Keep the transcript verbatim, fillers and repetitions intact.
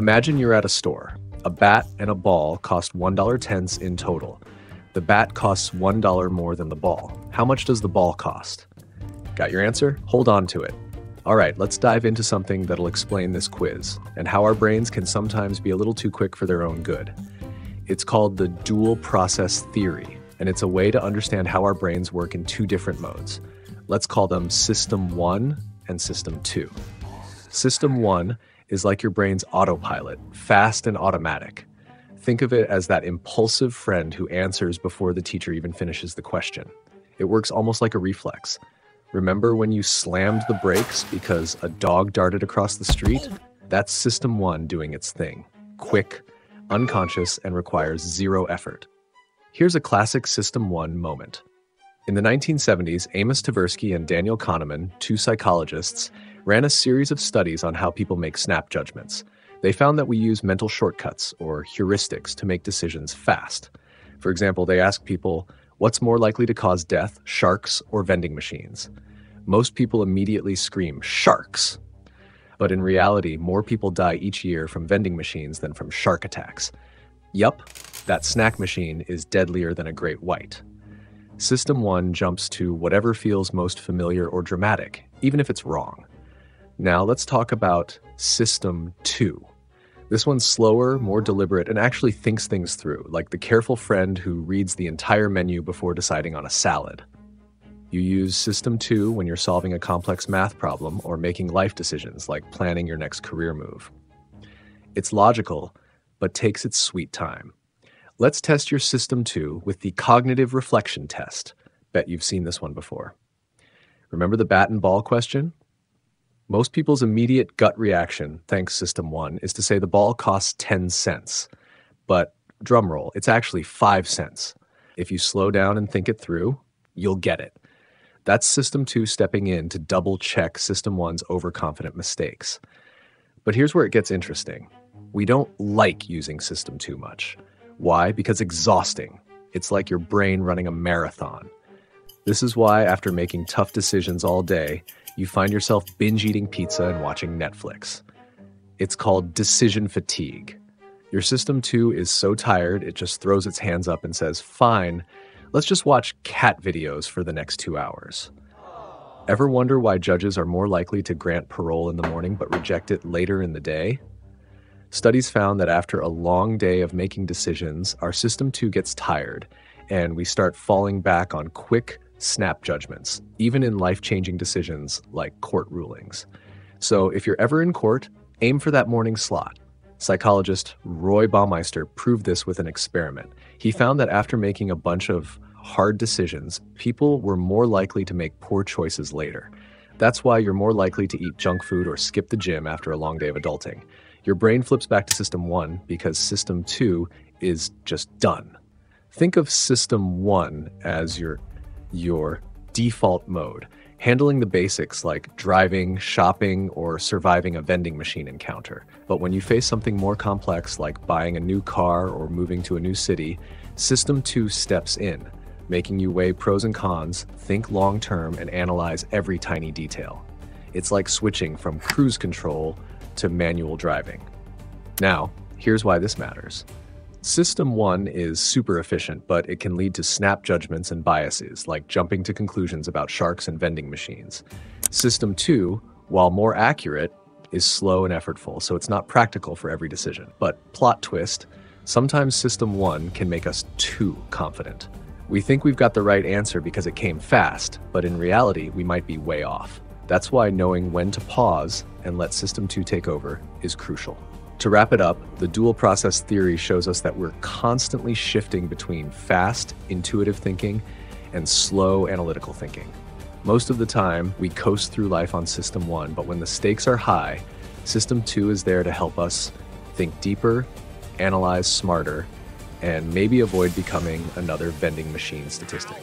Imagine you're at a store. A bat and a ball cost one dollar ten cents in total. The bat costs one dollar more than the ball. How much does the ball cost? Got your answer? Hold on to it. All right, let's dive into something that'll explain this quiz and how our brains can sometimes be a little too quick for their own good. It's called the dual process theory, and it's a way to understand how our brains work in two different modes. Let's call them System one and System two. System one is like your brain's autopilot, fast and automatic. Think of it as that impulsive friend who answers before the teacher even finishes the question. It works almost like a reflex. Remember when you slammed the brakes because a dog darted across the street? That's System one doing its thing. Quick, unconscious, and requires zero effort. Here's a classic System one moment. In the nineteen seventies, Amos Tversky and Daniel Kahneman, two psychologists, ran a series of studies on how people make snap judgments. They found that we use mental shortcuts or heuristics to make decisions fast. For example, they asked people, what's more likely to cause death, sharks or vending machines? Most people immediately scream, sharks! But in reality, more people die each year from vending machines than from shark attacks. Yup, that snack machine is deadlier than a great white. System one jumps to whatever feels most familiar or dramatic, even if it's wrong. Now let's talk about System two. This one's slower, more deliberate, and actually thinks things through, like the careful friend who reads the entire menu before deciding on a salad. You use System two when you're solving a complex math problem or making life decisions, like planning your next career move. It's logical, but takes its sweet time. Let's test your System two with the Cognitive Reflection Test. Bet you've seen this one before. Remember the bat and ball question? Most people's immediate gut reaction, thanks System one, is to say the ball costs ten cents. But drumroll, it's actually five cents. If you slow down and think it through, you'll get it. That's System two stepping in to double-check System one's overconfident mistakes. But here's where it gets interesting. We don't like using System two much. Why? Because exhausting. It's like your brain running a marathon. This is why, after making tough decisions all day, you find yourself binge-eating pizza and watching Netflix. It's called decision fatigue. Your System two is so tired, it just throws its hands up and says, fine, let's just watch cat videos for the next two hours. Ever wonder why judges are more likely to grant parole in the morning but reject it later in the day? Studies found that after a long day of making decisions, our System two gets tired, and we start falling back on quick, snap judgments, even in life-changing decisions like court rulings. So if you're ever in court, aim for that morning slot. Psychologist Roy Baumeister proved this with an experiment. He found that after making a bunch of hard decisions, people were more likely to make poor choices later. That's why you're more likely to eat junk food or skip the gym after a long day of adulting. Your brain flips back to System one because System two is just done. Think of System one as your your default mode, handling the basics like driving, shopping, or surviving a vending machine encounter. But when you face something more complex like buying a new car or moving to a new city, System two steps in, making you weigh pros and cons, think long-term, and analyze every tiny detail. It's like switching from cruise control to manual driving. Now, here's why this matters. System one is super efficient, but it can lead to snap judgments and biases, like jumping to conclusions about sharks and vending machines. System two, while more accurate, is slow and effortful, so it's not practical for every decision. But plot twist, sometimes System one can make us too confident. We think we've got the right answer because it came fast, but in reality, we might be way off. That's why knowing when to pause and let System two take over is crucial. To wrap it up, the dual process theory shows us that we're constantly shifting between fast, intuitive thinking and slow, analytical thinking. Most of the time, we coast through life on System one, but when the stakes are high, System two is there to help us think deeper, analyze smarter, and maybe avoid becoming another vending machine statistic.